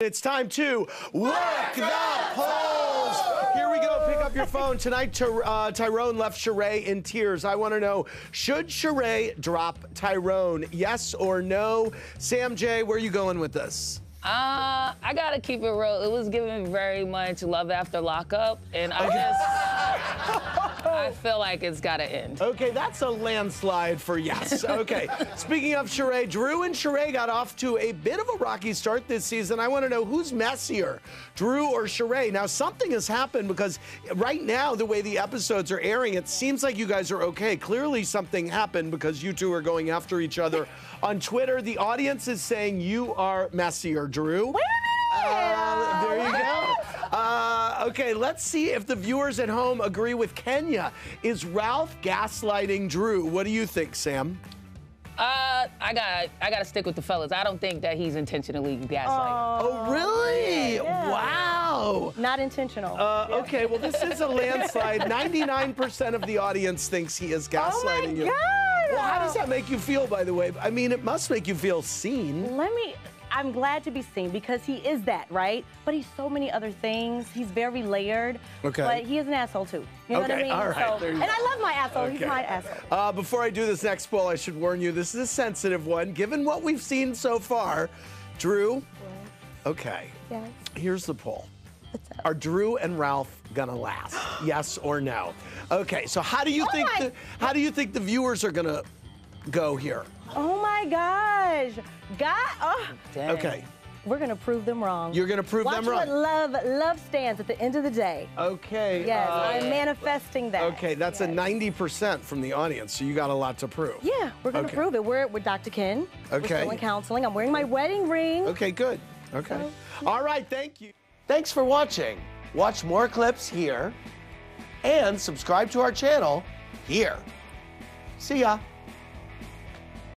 It's time to work the polls. Here we go. Pick up your phone. Tonight, Tyrone left Shereé in tears. I want to know, should Shereé drop Tyrone? Yes or no? Sam Jay, where are you going with this? I got to keep it real. It was giving very much Love After Lockup, and I just... I feel like it's got to end. Okay, that's a landslide for yes. Okay, speaking of Shereé, Drew and Shereé got off to a bit of a rocky start this season. I want to know who's messier, Drew or Shereé. Now, something has happened because right now, the way the episodes are airing, it seems like you guys are okay. Clearly, something happened because you two are going after each other. On Twitter, the audience is saying you are messier, Drew. Wait a minute! There you go. Okay, let's see if the viewers at home agree with Kenya. Is Ralph gaslighting Drew? What do you think, Sam? I gotta stick with the fellas. I don't think that he's intentionally gaslighting. Oh, really? Yeah, yeah. Wow. Not intentional. Okay, well, this is a landslide. 99% of the audience thinks he is gaslighting you. Oh my God. Well, how does that make you feel, by the way? I mean, it must make you feel seen. I'm glad to be seen because he is that, right? But he's so many other things. He's very layered. Okay. But he is an asshole, too. You know what I mean? All right. So, and I love my asshole. Okay. He's my asshole. Before I do this next poll, I should warn you, this is a sensitive one. Given what we've seen so far, Drew, okay, here's the poll. Are Drew and Ralph gonna last? Yes or no? Okay, so how do you think the viewers are gonna go here? Oh my gosh. Okay. We're gonna prove them wrong. You're gonna prove them wrong. Watch what love stands at the end of the day. Okay. Yes, I'm manifesting that. Okay, that's a 90% from the audience, so you got a lot to prove. Yeah, we're gonna prove it. We're with Dr. Ken. Okay. We're still in counseling. I'm wearing my wedding ring. Okay, good. Okay. So, yeah. All right, thank you. Thanks for watching. Watch more clips here and subscribe to our channel here. See ya.